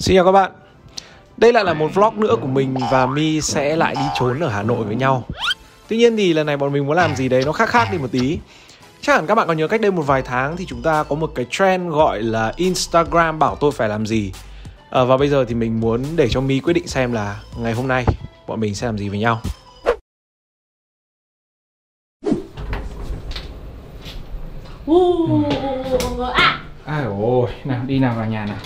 Xin chào các bạn. Đây lại là một vlog nữa của mình và Mi sẽ lại đi trốn ở Hà Nội với nhau. Tuy nhiên thì lần này bọn mình muốn làm gì đấy nó khác đi một tí. Chắc hẳn các bạn còn nhớ cách đây một vài tháng thì chúng ta có một cái trend gọi là Instagram bảo tôi phải làm gì. Và bây giờ thì mình muốn để cho Mi quyết định xem là ngày hôm nay bọn mình sẽ làm gì với nhau. Ai ôi, nào đi nào vào nhà nào.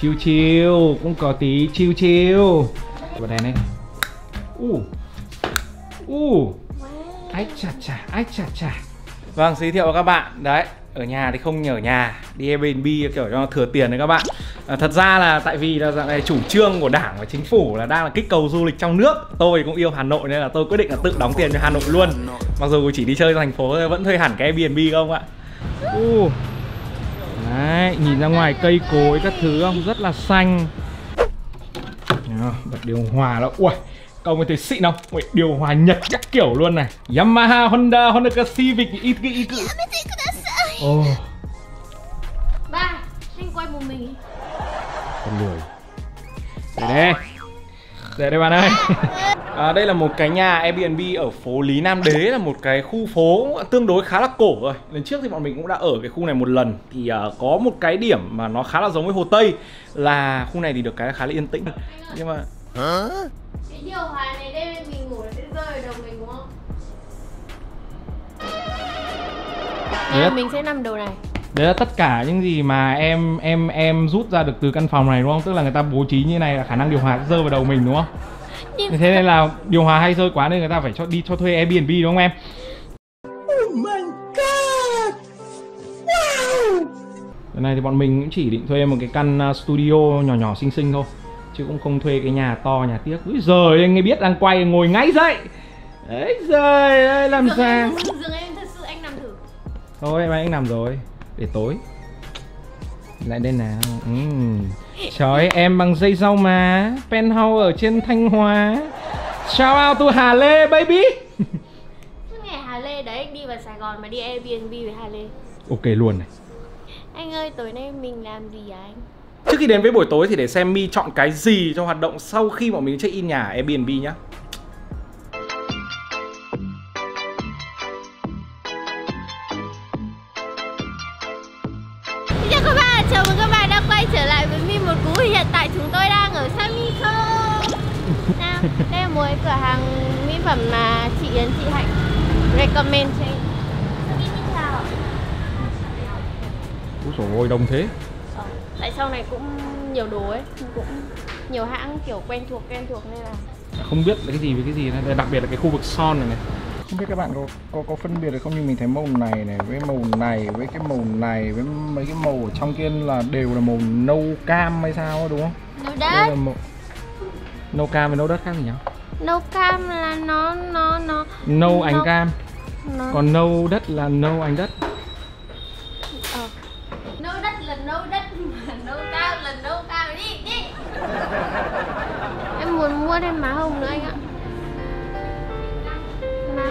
Chiêu chiêu, cũng có tí chiêu chiêu. Bật đèn lên. Ái chà chà, ái chà chà. Vâng, giới thiệu với các bạn. Đấy, ở nhà thì không ở nhà, đi Airbnb kiểu cho thừa tiền đấy các bạn. Thật ra là tại vì là dạng này chủ trương của Đảng và Chính phủ là đang là kích cầu du lịch trong nước. Tôi cũng yêu Hà Nội nên là tôi quyết định là tự đóng tiền cho Hà Nội luôn. Mặc dù chỉ đi chơi thành phố vẫn thuê hẳn cái Airbnb không ạ. Đấy, nhìn ra ngoài cây cối các thứ không, rất là xanh. Bật điều hòa đó, ui, cậu mới thấy xịn không? Ui, điều hòa Nhật các kiểu luôn này. Yamaha, Honda, Honda Civic, Ba, anh quay một mình. Con lười. Để đây, để đây bạn ơi. Đây là một cái nhà Airbnb ở phố Lý Nam Đế, là một cái khu phố tương đối khá là cổ rồi. Lần trước thì bọn mình cũng đã ở cái khu này một lần. Thì có một cái điểm mà nó khá là giống với Hồ Tây là khu này thì được cái khá là yên tĩnh. Nhưng mà cái điều hòa này đây mình ngủ là sẽ rơi vào đầu mình đúng không? Đấy, mình sẽ nằm đầu này. Đấy là tất cả những gì mà em rút ra được từ căn phòng này đúng không? Tức là người ta bố trí như này là khả năng điều hòa sẽ rơi vào đầu mình đúng không? Thế nên là điều hòa hay rơi quá nên người ta phải cho đi cho thuê Airbnb đúng không em? Oh my god. Wow. Lần này thì bọn mình cũng chỉ định thuê một cái căn studio nhỏ nhỏ xinh xinh thôi, chứ cũng không thuê cái nhà to nhà tiếc. Úi giời, anh ấy biết đang quay ngồi ngay dậy. Đấy giời ơi làm sao. Dường em thật sự anh nằm thử. Thôi mà anh nằm rồi. Để tối. Lại đây nào. Trời em bằng dây rau mà. Penthouse ở trên Thanh Hóa. Shout out to Hà Lê baby. Suốt ngày Hà Lê đấy, anh đi vào Sài Gòn mà đi Airbnb với Hà Lê. Ok luôn này. Anh ơi tối nay mình làm gì hả anh? Trước khi đến với buổi tối thì để xem Mi chọn cái gì cho hoạt động sau khi bọn mình check in nhà Airbnb nhá. Hiện tại chúng tôi đang ở Sammi Shop. Đây là một cửa hàng mỹ phẩm mà chị Yến, chị Hạnh recommend cho em. Úi dồi ôi, đông thế. Tại sau này cũng nhiều đồ ấy, cũng nhiều hãng kiểu quen thuộc nên là không biết là cái gì với cái gì này. Đặc biệt là cái khu vực son này này. Không biết các bạn có phân biệt được không, nhưng mình thấy màu này này với màu này với cái màu này với mấy cái màu ở trong kia là đều là màu nâu cam hay sao đúng không? Nâu đất. Nâu cam với nâu đất khác gì nhau? Nâu cam là nó nâu ánh cam. Còn nâu đất là nâu ánh đất. Nâu đất là nâu đất, nâu cam là nâu cam. Đi. Em muốn mua thêm má hồng nữa anh ạ.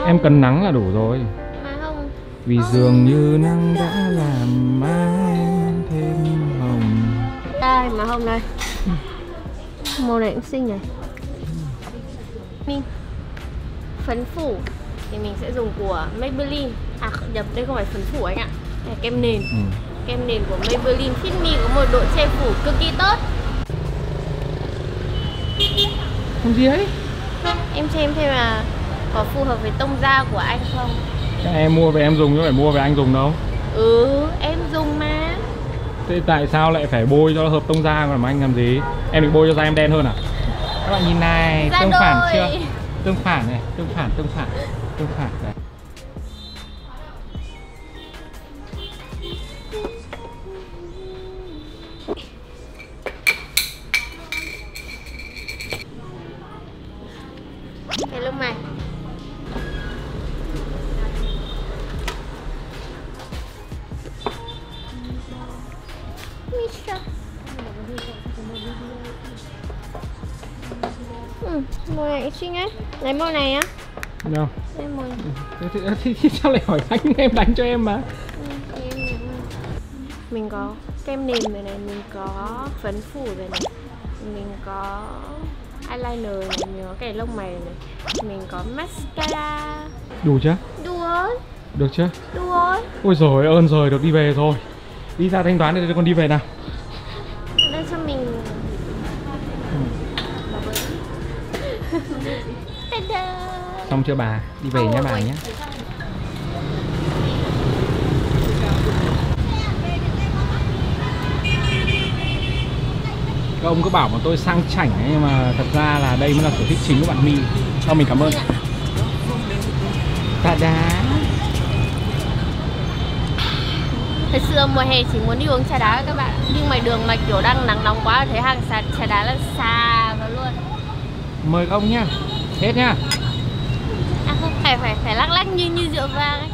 Em cần nắng là đủ rồi. Vì dường như nắng đã làm má em thêm hồng. Đây mà hồng này. Màu này cũng xinh này. Mình phấn phủ thì mình sẽ dùng của Maybelline. À nhập đây không phải phấn phủ anh ạ. Đây là kem nền. Kem nền của Maybelline Fit Me có một độ che phủ cực kỳ tốt. Làm gì đấy? Em xem thêm là có phù hợp với tông da của anh không? Em mua về em dùng chứ phải mua về anh dùng đâu. Em dùng mà. Thế tại sao lại phải bôi cho nó hợp tông da mà anh làm gì? Em định bôi cho da em đen hơn à? Các bạn nhìn này, tương phản chưa? Tương phản này, tương phản này. Cái lông mày. Màu này xinh ấy. Lấy màu này á? Đâu? Lấy màu này. Thế sao lại hỏi anh, em đánh cho em mà. Mình có kem nền về này, mình có phấn phủ về này, mình có eyeliner này, mình có cái lông mày này, mình có mascara. Đủ chưa? Đủ rồi. Được chưa? Đủ rồi. Ôi giời ơn rồi, được đi về rồi. Đi ra thanh toán để con đi về nào. Đây cho mình. Xong chưa bà? Đi về nhá bà nhé. Các ông cứ bảo mà tôi sang chảnh ấy, nhưng mà thật ra là đây mới là sở thích chính của bạn My. Thôi mình cảm ơn. Ta-da. Thật xưa mùa hè chỉ muốn đi uống trà đá các bạn. Nhưng mà đường mà kiểu đang nắng nóng quá, thấy hàng trà đá là xa vào luôn. Mời các ông nhá. Hết nhá. À không, phải lắc lắc như rượu vang ấy.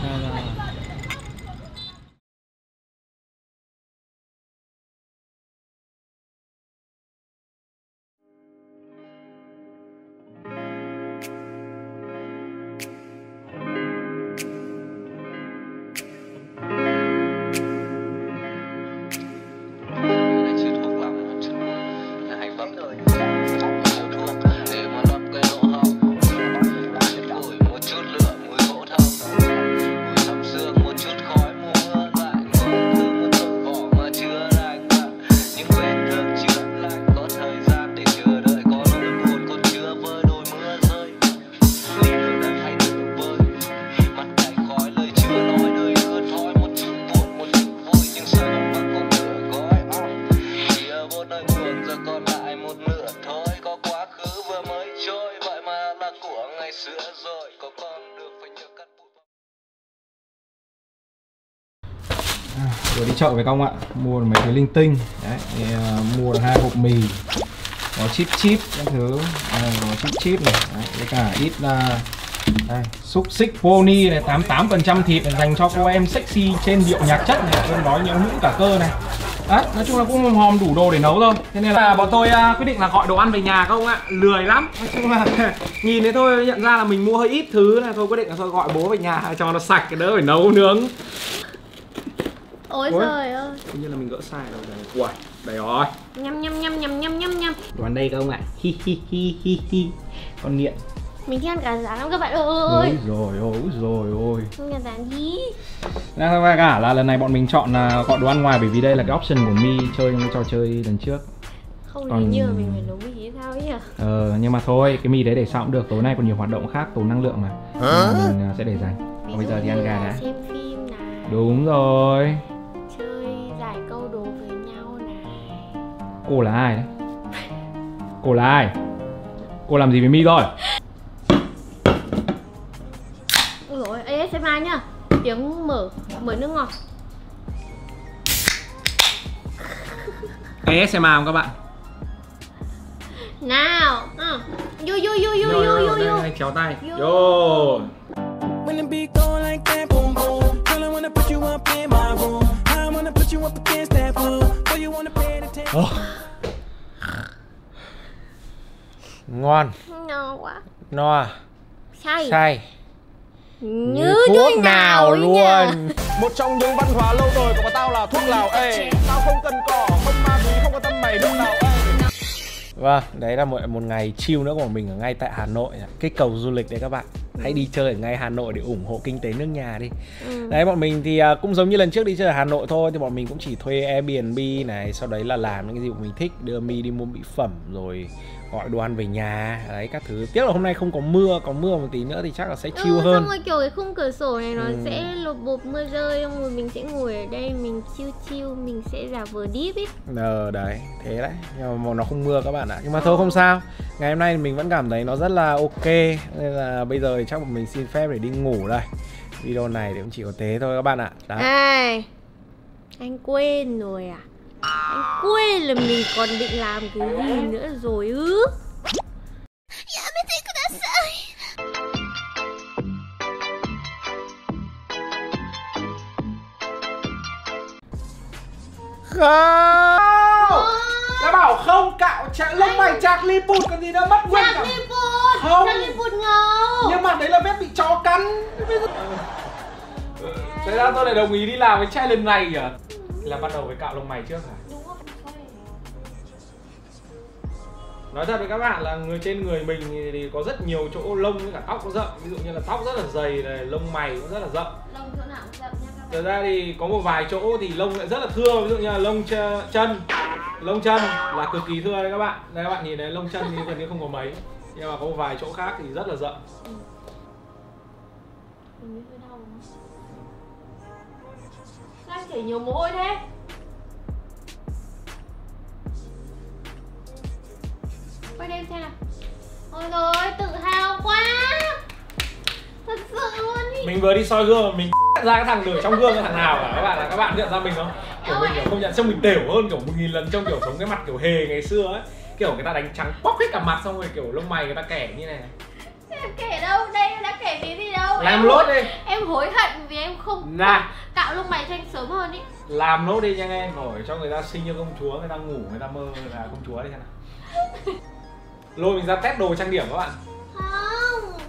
Vừa đi chợ với các ông ạ, mua được mấy thứ linh tinh. Đấy, thì, mua được 2 hộp mì, có chip các thứ, có chip này, đấy, với cả ít xúc xích pony này, 88% thịt này, dành cho cô em sexy trên điệu nhạc chất này, cơn đói nhéo mũi cả cơ này. Đấy, nói chung là cũng hòm đủ đồ để nấu thôi. Thế nên là bọn tôi quyết định là gọi đồ ăn về nhà các ông ạ, lười lắm. Nói chung là nhìn thế thôi nhận ra là mình mua hơi ít thứ này, thôi quyết định là thôi gọi bố về nhà cho nó sạch cái đỡ phải nấu nướng. Ôi trời ơi. Tự nhiên là mình gỡ sai rồi. Uầy, đây rồi. Nhâm nhâm nhâm nhâm nhâm nhâm nhâm. Đồ ăn đây các ông ạ. Hi hi hi hi hi. Con nghiện. Mình thích ăn gà rán lắm các bạn ơi. Ôi rồi. Gà rán gì? Và cả là lần này bọn mình chọn là gọi đồ ăn ngoài bởi vì đây là cái option của My chơi những trò chơi lần trước. Không còn... lý như mình phải nấu mì sao ấy à? Nhưng mà thôi, cái mì đấy để sao cũng được. Tối nay còn nhiều hoạt động khác tốn năng lượng mà. Mình sẽ để dành. Còn bây giờ thì ăn gà đã. Xem phim nào. Đúng rồi. Cô là ai đấy? Cô là ai? Cô làm gì với My rồi? Ôi dồi ơi, ASMR nhá. Tiếng mở nước ngọt. ASMR không các bạn? Nào yo yo yo yo yo yo yo. Kéo tay. Yo. Ngon. No quá. No. Say. Như thuốc nào luôn. Một trong những văn hóa lâu rồi của tao là thuốc Lào. Ê, tao không cần cỏ, không ma túy, không có tâm mày đâu nào. Vâng, đấy là một ngày chill nữa của mình ở ngay tại Hà Nội. Cái cầu du lịch đấy các bạn. Hãy đi chơi ở ngay Hà Nội để ủng hộ kinh tế nước nhà đi. Đấy, bọn mình thì cũng giống như lần trước đi chơi ở Hà Nội thôi. Thì bọn mình cũng chỉ thuê Airbnb này. Sau đấy là làm những cái gì bọn mình thích. Đưa My đi mua mỹ phẩm rồi gọi đồ ăn về nhà. Đấy, các thứ. Tiếc là hôm nay không có mưa. Có mưa một tí nữa thì chắc là sẽ chill hơn. Xong rồi kiểu cái khung cửa sổ này nó sẽ lột bột mưa rơi. Xong rồi mình sẽ ngồi ở đây, mình chill. Mình sẽ giả vờ deep ấy. Đấy, thế đấy. Nhưng mà nó không mưa các bạn ạ. Nhưng mà thôi không sao. Ngày hôm nay mình vẫn cảm thấy nó rất là ok. Nên là bây giờ thì chắc bọn mình xin phép để đi ngủ đây. Video này thì cũng chỉ có thế thôi các bạn ạ. Đó. À, anh quên rồi à? Anh quên là mình còn định làm cái gì nữa rồi ư? Không! Đã bảo không cạo chặt lông mày chạc li bụt còn gì nữa mất quên cả. Không. Nhưng mà đấy là vết bị chó cắn. Thế ra tôi lại đồng ý đi làm cái challenge này à? Là bắt đầu với cạo lông mày trước hả? Đúng không? Nói thật với các bạn là người trên người mình thì có rất nhiều chỗ lông với cả tóc rậm. Ví dụ như là tóc rất là dày này, lông mày cũng rất là rậm. Lông chỗ nào cũng rậm nha các bạn. Thật ra thì có một vài chỗ thì lông lại rất là thưa. Ví dụ như là lông chân. Lông chân là cực kỳ thưa đấy các bạn. Đây các bạn nhìn đấy, lông chân thì gần như không có mấy. Nhưng mà có một vài chỗ khác thì rất là rậm. Mình hơi đau lắm. Sao anh chảy nhiều mồ hôi thế? Quay đêm xem nào. Ôi rồi tự hào quá. Thật sự luôn ý. Mình vừa đi soi gương mà mình ra cái thằng lửa trong gương là thằng nào hả? Các bạn nhận ra mình không? Kiểu mình kiểu không nhận, xong mình tểu hơn kiểu 1000 lần trong kiểu sống cái mặt kiểu hề ngày xưa ấy. Kiểu người ta đánh trắng bóc hết cả mặt xong rồi kiểu lông mày người ta kẻ như này. Em kể đâu, đây em đã kể tí gì đâu. Làm lốt đi. Em hối hận vì em không cạo lông mày cho anh sớm hơn ý. Làm lốt đi nha em, hỏi cho người ta sinh như công chúa, người ta ngủ, người ta mơ là công chúa đi xem nào. Lôi mình ra test đồ trang điểm các bạn. Không,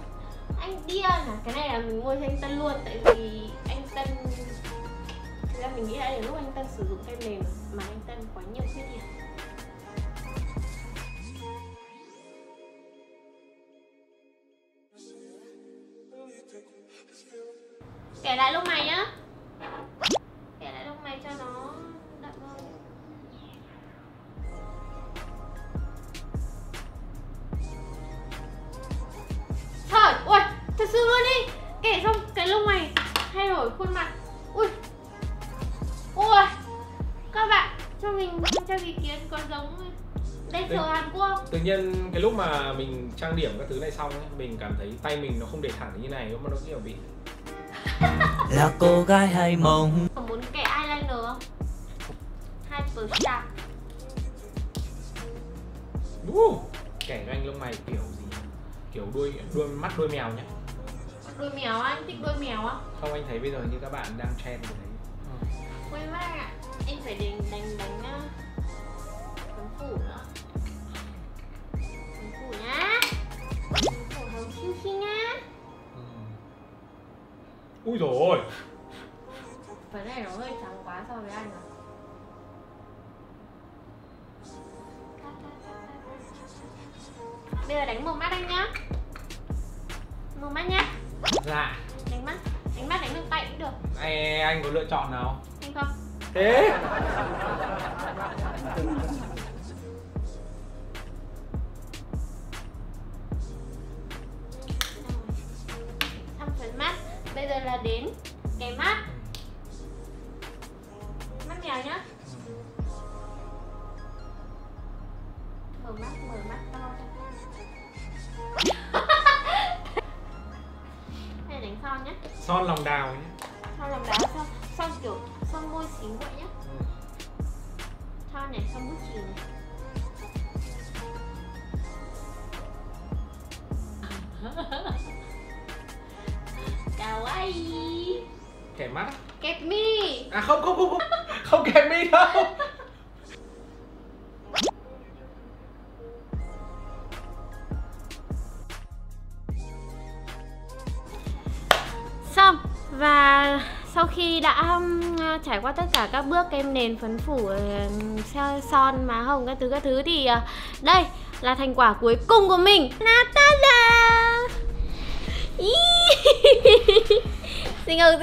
anh điên à, cái này là mình mua cho anh Tân luôn. Tại vì anh Tân, thực ra mình nghĩ đã đến lúc anh Tân sử dụng kem nền mà anh Tân quá nhiều khuyết điểm. Kẻ lại lông mày nhá. Kẻ lại lông mày cho nó đậm hơn. Trời ơi, thật sự luôn đi. Kẻ xong cái lông mày thay đổi khuôn mặt. Ui. Ui. Các bạn cho mình cho ý kiến có giống đen sờ Hàn Quốc. Tự nhiên cái lúc mà mình trang điểm các thứ này xong ấy, mình cảm thấy tay mình nó không để thẳng như này mà nó kiểu bị là cô gái hay mộng. Còn muốn kẻ eyeliner không? 2%. Kẻ cho anh lông mày kiểu gì? Kiểu đuôi mắt đuôi mèo nhá. Đuôi mèo, anh thích đuôi mèo á? Không, anh thấy bây giờ như các bạn đang trend như thế. Quên mất anh ạ. Anh phải đánh phấn phủ nữa. Phấn phủ nhá. Phấn phủ hồng xinh xinh nhá. Úi dồi ôi. Cái này nó hơi trắng quá so với anh à. Bây giờ đánh màu mắt anh nhá. Màu mắt nhá. Dạ. Đánh mắt. Đánh mắt đánh được tay cũng được. Này anh có lựa chọn nào? Anh không. Thế xong phần mắt. Bây giờ là đến cái mắt. Mắt mèo nhá. Mở mắt to cho Đây đánh son nhá. Son lòng đào nhá. Son lòng đào, son kiểu son môi xíu vậy nhá. Son này, son bút chì này. Kẹp mắt. Kẹp mi. À không. Không kẹp mi đâu. Xong. Và sau khi đã trải qua tất cả các bước kem nền, phấn phủ, son, má hồng các thứ thì đây là thành quả cuối cùng của mình. Xin chào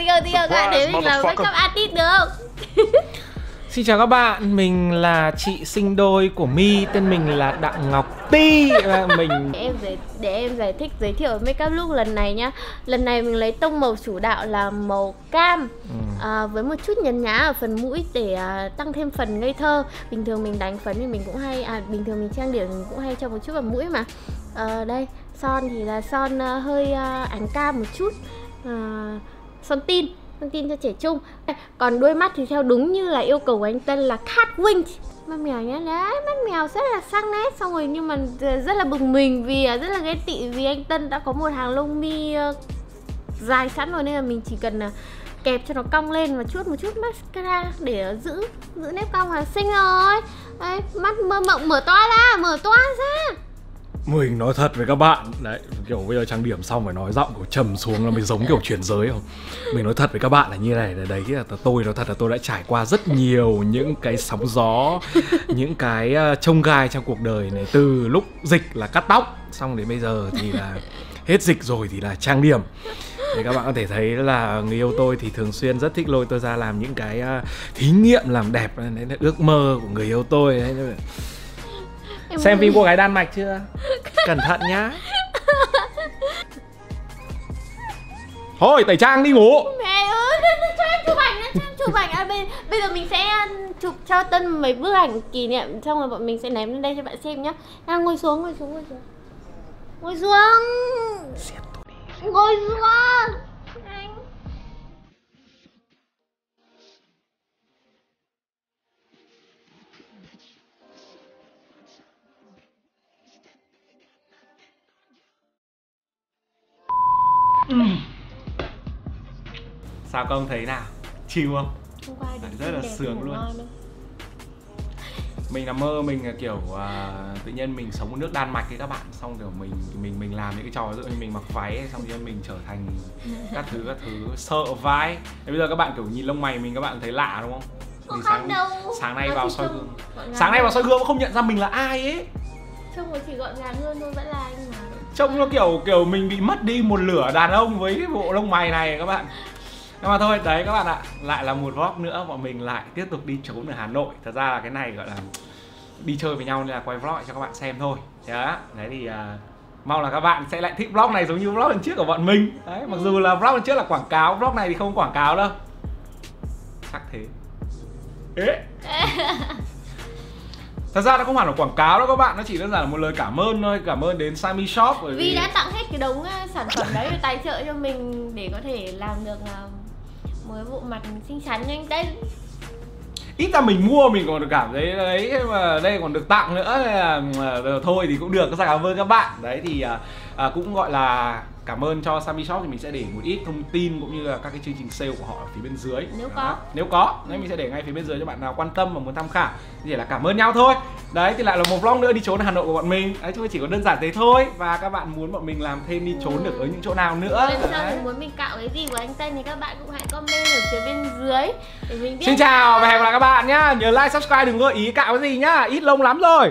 các bạn, để mình làm makeup artist được không? Xin chào các bạn, mình là chị sinh đôi của My, tên mình là Đặng Ngọc Tì. Để em giới thiệu makeup look lần này nhá. Lần này mình lấy tông màu chủ đạo là màu cam, với một chút nhấn nhá ở phần mũi để tăng thêm phần ngây thơ. Bình thường mình đánh phấn thì mình cũng hay, bình thường mình trang điểm mình cũng hay cho một chút vào mũi mà. Đây, son thì là son hơi ánh cam một chút. Son tin cho trẻ trung. Còn đôi mắt thì theo đúng như là yêu cầu của anh Tân là cat wing. Mắt mèo nhá, đấy, mắt mèo rất là sang nét. Xong rồi nhưng mà rất là bực mình vì rất là ghét tị vì anh Tân đã có một hàng lông mi dài sẵn rồi. Nên là mình chỉ cần kẹp cho nó cong lên và chuốt một chút mascara để giữ nếp cong là xinh rồi đấy. Mắt mơ mộng mở toa ra, Mình nói thật với các bạn đấy, kiểu bây giờ trang điểm xong phải nói giọng của trầm xuống là mình giống kiểu chuyển giới không. Mình nói thật với các bạn là như này, là đấy là tôi nói thật là tôi đã trải qua rất nhiều những cái sóng gió, những cái chông gai trong cuộc đời này. Từ lúc dịch là cắt tóc, xong đến bây giờ thì là hết dịch rồi thì là trang điểm. Thì các bạn có thể thấy là người yêu tôi thì thường xuyên rất thích lôi tôi ra làm những cái thí nghiệm làm đẹp. Đấy là ước mơ của người yêu tôi đấy. Xem phim cô gái Đan Mạch chưa? Cẩn thận nhá. Thôi tẩy trang đi ngủ. Mẹ ơi, cho em chụp ảnh, cho em chụp ảnh. Bây giờ mình sẽ chụp cho Tân mấy bức ảnh kỷ niệm, xong rồi bọn mình sẽ ném lên đây cho bạn xem nhá. Ngồi xuống, ngồi xuống, ngồi xuống. Ngồi xuống. Ngồi xuống. Sao công thấy nào? Chill không? Hôm qua rất là sướng luôn. Mình nằm mơ mình là kiểu tự nhiên mình sống ở nước Đan Mạch ấy các bạn, xong kiểu mình làm những cái trò ví dụ như mình mặc váy ấy, xong rồi mình trở thành các thứ sợ vãi. Bây giờ các bạn kiểu nhìn lông mày mình các bạn thấy lạ đúng không? Mình sáng nay vào soi gương. Sáng nay vào soi gương cũng không nhận ra mình là ai ấy. Trông chỉ gọn gàng hơn thôi vẫn là anh mà. Trông nó kiểu mình bị mất đi một lửa đàn ông với cái bộ lông mày này các bạn. Nhưng mà thôi, đấy các bạn ạ, lại là một vlog nữa, bọn mình lại tiếp tục đi trốn ở Hà Nội. Thật ra là cái này gọi là đi chơi với nhau nên là quay vlog lại cho các bạn xem thôi. Đấy thì mong là các bạn sẽ lại thích vlog này giống như vlog lần trước của bọn mình. Đấy, mặc dù là vlog lần trước là quảng cáo, vlog này thì không quảng cáo đâu. Chắc thế. Ê. Thật ra nó không hẳn là quảng cáo đâu các bạn, nó chỉ đơn giản là một lời cảm ơn thôi. Cảm ơn đến Sammi Shop bởi vì đã tặng hết cái đống sản phẩm đấy để tài trợ cho mình để có thể làm được một cái bộ mặt xinh xắn nhanh đấy. Ít ra mình mua mình còn được cảm thấy đấy, mà đây còn được tặng nữa là thôi thì cũng được. Rất cảm ơn các bạn. Đấy thì cũng gọi là cảm ơn cho Sammi Shop, thì mình sẽ để một ít thông tin cũng như là các cái chương trình sale của họ ở phía bên dưới. Nếu có, mình sẽ để ngay phía bên dưới cho bạn nào quan tâm và muốn tham khảo. Thì là cảm ơn nhau thôi. Đấy thì lại là một vlog nữa đi trốn Hà Nội của bọn mình. Đấy, chúng mình chỉ có đơn giản thế thôi. Và các bạn muốn bọn mình làm thêm đi trốn được ở những chỗ nào nữa. Lần sau mình muốn mình cạo cái gì của anh Tân thì các bạn cũng hãy comment ở phía bên dưới để mình biết. Xin chào và hẹn gặp lại các bạn nhá. Nhớ like, subscribe, đừng có ý cạo cái gì nhá. Ít lông lắm rồi.